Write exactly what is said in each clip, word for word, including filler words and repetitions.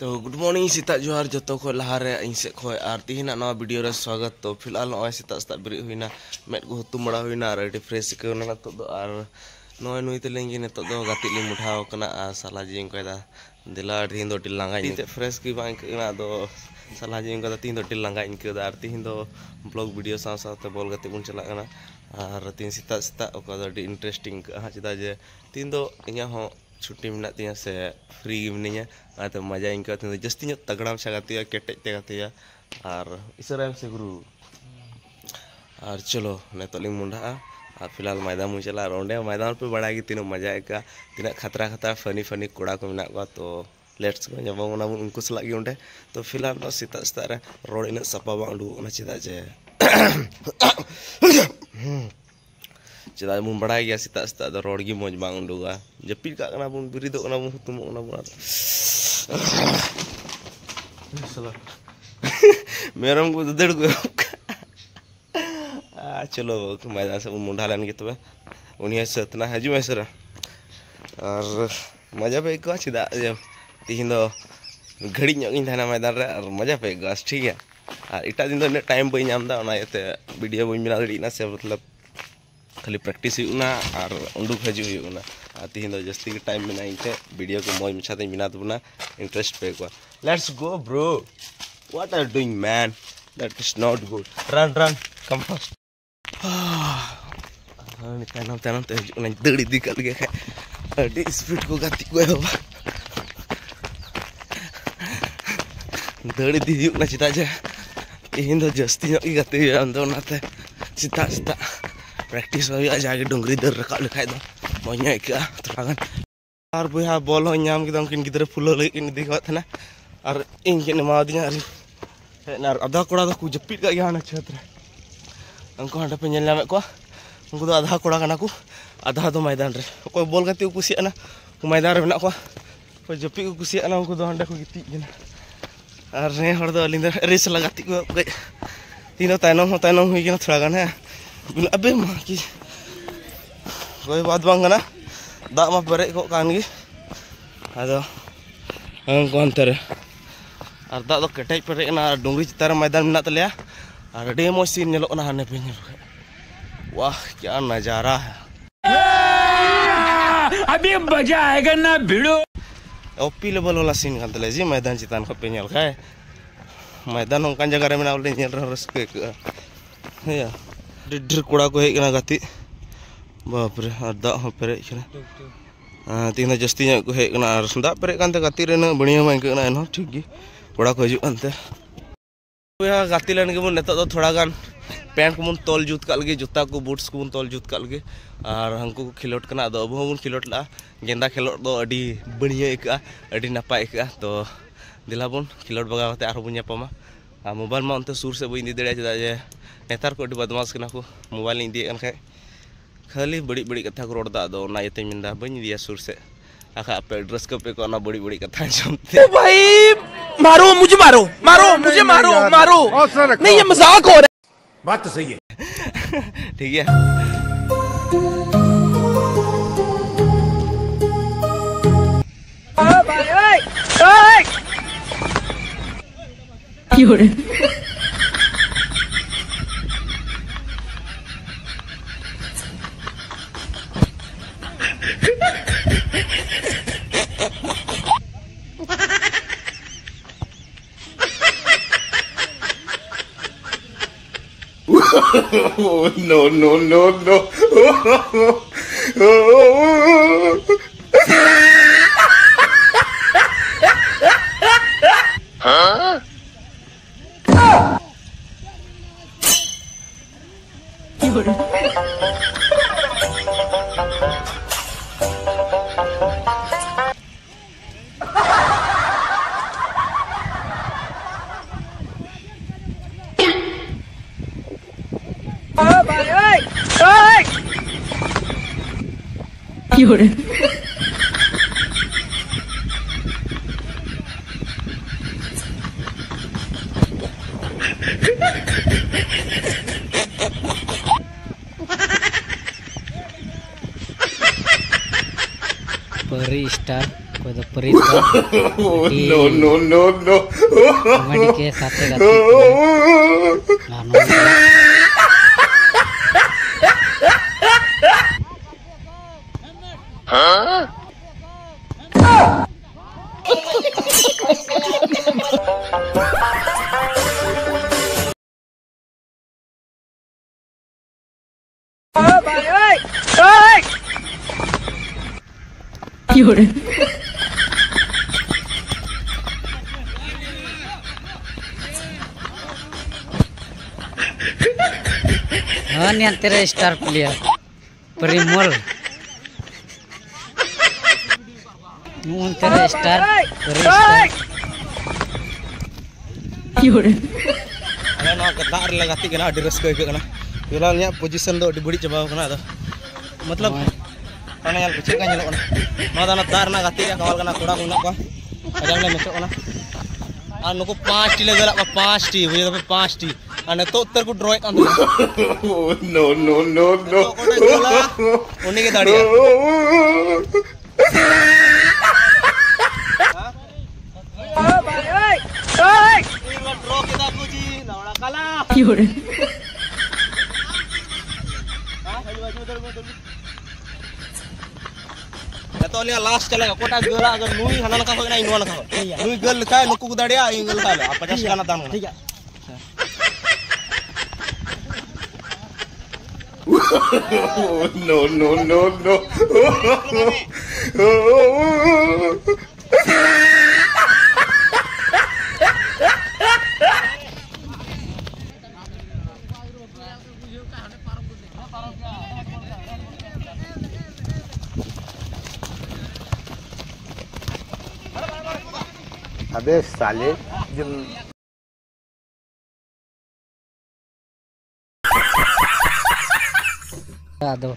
तो good morning सेता जोहार जो खो लहारे इन से खो और तीना ना वीडियो रे स्वागत। तो फिलहाल नय सेता सेता बेरे होना मेद को हुतुम बड़ा होना और आडी फ्रेश सिकना ना। तो और नय नय ते लेंगे ने तो गाते ले मुठाओ कना आ साला जी कोदा दिला तीन दो टिल लांगा इन फ्रेश की बांग ना दो साला जी कोदा तीन दो टिल लांगा इन कोदा और तीन दो ब्लॉग वीडियो साथ साथ बोल गाते बन चला कना। और तीन सेता सेता ओका डी इंटरेस्टिंग हा चदा जे तीन दो इया हो छुट्टी में तीन से फ्री मिना तो मजा इंका जस्ती तगड़ा से गतिया केटेज गतिया और इसराम से गुरु और चलो नितली मुंडा। और फिलहाल मैदान मुझे चला और मैदान पे बड़ा तीन मजा आएगा तीन खतरा खतरा फनी फनी कोड़ा को मे को तो लेट्स को उनको सलागे। तो फिलहाल सेता सेता रोड इन सापा उडूकना चेदा जे चेदा बन बड़ा गया सेता सेता रोड गी मौज बांग उडूगा जपीद का बन बिरिद हुतुम मेरम को ददड़ को चलो मैदान से मुंडा लेन तब उन सतना हजू सर और मजा पे आयक चेदा तीन दो घड़ी ना मैदान और मजा पे आयक ठीक है। और एटा दिन इतना टाइम बैनाते वीडियो बन बना दड़ना से मतलब खाली प्रैक्टिस होना और उंडूक हजना और तीन दो जस्ती के टाइम में इनते वीडियो को मौज मछा तीन बना तबना इंटरेस्ट पे को। Let's go bro, what are doing man, that is not good, run run come fast. हां तनम तनम तो उन दड़ी दी कर गया अडी स्पीड को गति को दड़ी दी हुना चिता जा तीन दो जस्ती की गति अंदर नाते चिता चिता प्रैक्टिस हो जाके डुंगरी दर रखा लेखाई दो मजा आएगा थोड़ा। और बया बॉल नाम उनकिन गिद्रे फुलो लगे इन दिखा था और इनकिन एमादी और आधा कोड़ा को जपीद का गया छत उनको हाँ पे नाम को उनको आधा कोड़ा को आधा दो मैदान रे कोई बॉल गति कुसियाना मैदान में कोई जपीद को कुसियाना उनको हाँ को गितना और ने रेस लगा गति तीनों तयनम तयनम होना थोड़ा गान है अबे माँ की कोई बात बांगना दाग मा परे को कान गी आदो अंतर और दाग दो केटेज परे ना डुंगरी चितार मैदान में तलिया और अभी मौज सीन नेलोना हाने पे वाह क्या नजारा है अभी मजा आएगा ना भिड़ो ओपी लेवल वाला सीन कान तले जी मैदान चितान खपे नेल खाए मैदान उनकान जगह रे मेना नेल रसके या ढेर कोड़ा को हेना गति बापरे और दाग हम पेरे तीन जस्ती को हेना और दाग पेरे गति बड़िया इंकना एन ठीक गी कोड़ा को हजूनते गति लेन बन नित थोड़ा गान पैंट को तोल जूत का जोता को बूट्स को तोल जूत का और हमको खिलोट करना अब हम खिलोट ला गेंदा खिलोट दो अड़ी बड़िया आयका अड़ी नपाय आयका। तो दिला बन खिलोट बगाते और बन नापामा और मोबाइल में उनते सुर से बी दा चे नेतार को बदमाश को मोबाइल इदी खाए खाली बड़ी बड़ी कथा को रोडदा अदा बी सुर से आखा पे एड्रेस कपे को बड़ी बड़ी कथा जमते भाई मारो मुझे मारो मारो मुझे मारो मारो नहीं ये मजाक हो रहा है बात तो सही है ठीक है क्यों रे Oh no no no no! Huh? You're Pari star ko द Paresh no no no no Mani के साथ का ओ भाई ओए ओए क्यों अन्य तेरे स्टार प्लेयर परिमल नून तेरे स्टार क्यों अरे ना दार लगाती के ना ड्रेस को के ना येला ने पोजीशन दो बड़ी चबाव करना तो मतलब अने यार कुछ का नेलो ना दाना दार ना गाती का कावल करना कोड़ा को ना का अजन ने मेसो ना आ नको पांच टी लगला पांच टी बुझे तो पांच टी अने तो उत्तर को ड्रॉ कर नो नो नो नो उन्हीं के दाढ़ी ओ भाई ओए ओए ये ड्रॉ के दा को जी लौड़ा काला क्यों रे हां भाई भाई उधर उधर तो लिया लास्ट चलेगा कोटा गोरा अगर नुई हनन का होना इनवा का नुई गल का नुकु को दाढ़ी आई गल का पचास का ना दान ठीक है नो नो नो नो अबे साले जिन दो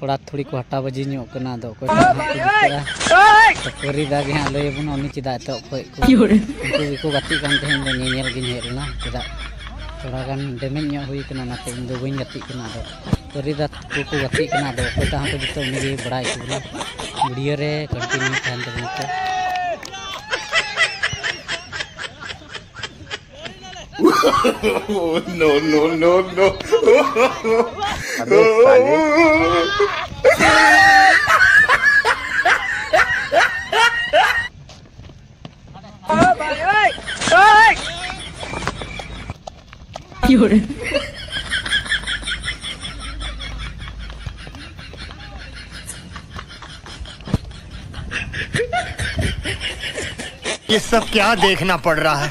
थोड़ा थोड़ी को हटा बजी नो कना दो कोई परी दागे हां लय बन उनी चिदा तो कोई को को गति कान थे ने नेल गिन हेलना चिदा थोड़ा गन डैमेज नो हुई कना ना ते दो बइन गति कना दो परी दा को को गति कना दो कोई ता तो तो मेरी बड़ा इसला वीडियो रे कंटिन्यू खान दो तो नो नो नो नो अबे साले ओ भाई ओए ओए क्यों रे ये सब क्या देखना पड़ रहा है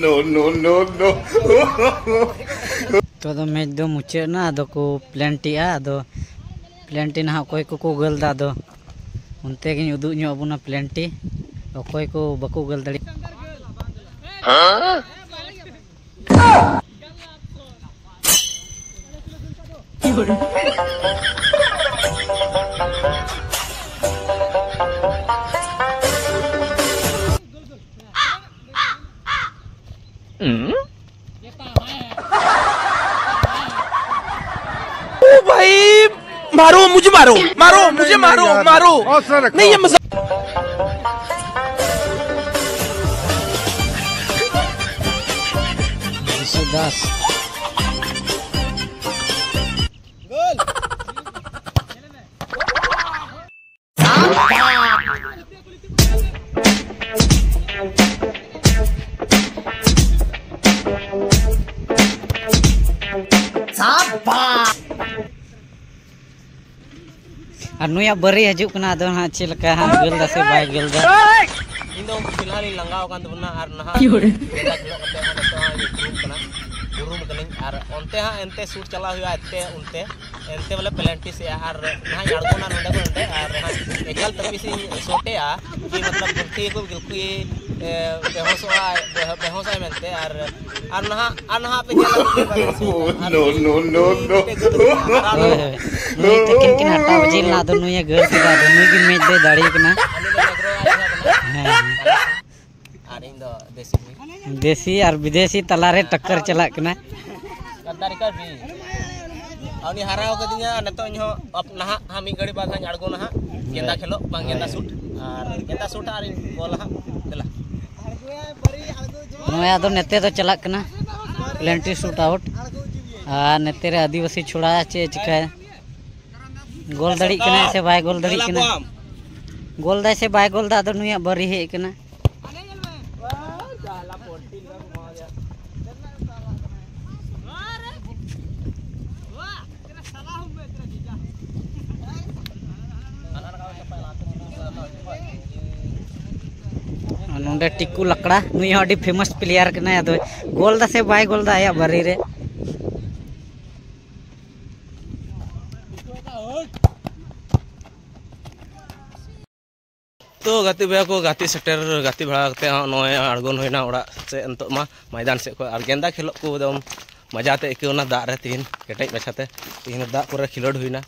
नो नो नो नो तो दो मैच दो मुचे ना दो को प्लेंटी आ दो प्लेंटी ना कोई को को गल दा दो उनते के उदु नो अबुना प्लेंटी और कोई को बको गल दड़ी हम्म ओ भाई मारो मुझे मारो मारो मुझे मारो मारो नहीं ये मजाक दस नुया बरी हजुक ना दो ना चिल का हम गल दा से बाय गल दा इन दो फिलहाल लंगाव कान दो ना आर ना क्यों रे और अंते हाँ एनते शूट चला हुआ एनते उनते एनते बोले पेलेंटी से और ना आड़गोना नोंडे को नोंडे और हाँ एकल तभी से शॉटे आ कि मतलब गुलकी को गुलकी बेहोश हुआ बेहोश है मेंते और और ना और ना पे चला नो नो नो नो लेकिन किन हटा बजे ना दोनों ये घर से दोनों की मैच दे दाढ़ी अपना और इन दो देसी देसी और विदेशी तलारे टक्कर चला करना अंदर कर भी अनी हराओ के दिया नतो इन अपना हम ही गड़ी बाधा आड़गो ना गेंदा खेलो बांग गेंदा शूट और गेंदा शूट और गोल हा चला नया तो नेते तो चला करना प्लेंटी शूट आउट आ नेते रे आदिवासी छोड़ा चे चिका गोल दड़ी कने से बाय गोल दड़ी कने गोल दे से बाय गोल दा तो नया बरी हे कने नोंडे टिक्कू लकड़ा नुई हडी फेमस प्लेयर कना या गोल दा से बाय गोल दा या भरी रे तो गति भया को गति सेटर गति भड़ा करते नय आड़गोन होइना ओड़ा से अंतो मा मैदान से को आर गेंदा खेलो को दम मजाते एकोना दा रे तीन केटई बछाते तीन दा पुरा खिलोड होइना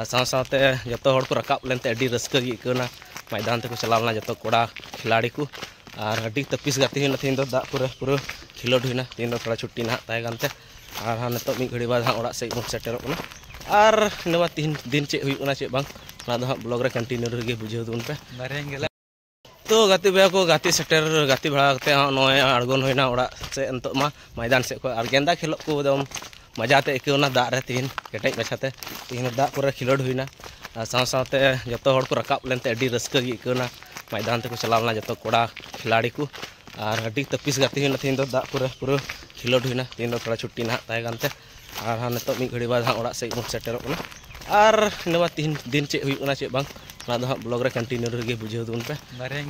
आ साथ साथ जतो हड़ को रकाब लेनते अडी रस्क गी एकोना मैदान तक चलावना जो कड़ा खिलाड़ी को और अभी तपिस गति होना तीन दा पूरा पूरा खिलोड होना तीन दो थोड़ा छुट्टी ना तहते और हाँ नित मिड घड़ी बाद हाँ से सेटर और इनबा तीन दिन चेक होना चेक बांग ब्लॉग कंटिन्यू रही बुझेवन पे तो गति बया को गति सेटर गति भाड़ा करते हाँ नए आड़गोन होना ओड़ा से अंतमा मैदान से को गेंदा खेलो को मजाते एकोना दा रे तीन केटई बछाते तीन दा पूरा खिलोड होना साथ साथ जो को रकाब लेनते अडी रस्क गी एकोना मैदान तक चलावना जो कड़ा खिलाड़ी को और अभी तपिस गति होना तीन दा पूरा पूरा खिलोड होना तीन दो थोड़ा छुट्टी ना तहते और हाँ नित मिड घड़ी बाद हाँ से सेटर और इनबा तीन दिन चेक होना चेक बांग ब्लॉग कंटिन्यू रही बुझेवन पे।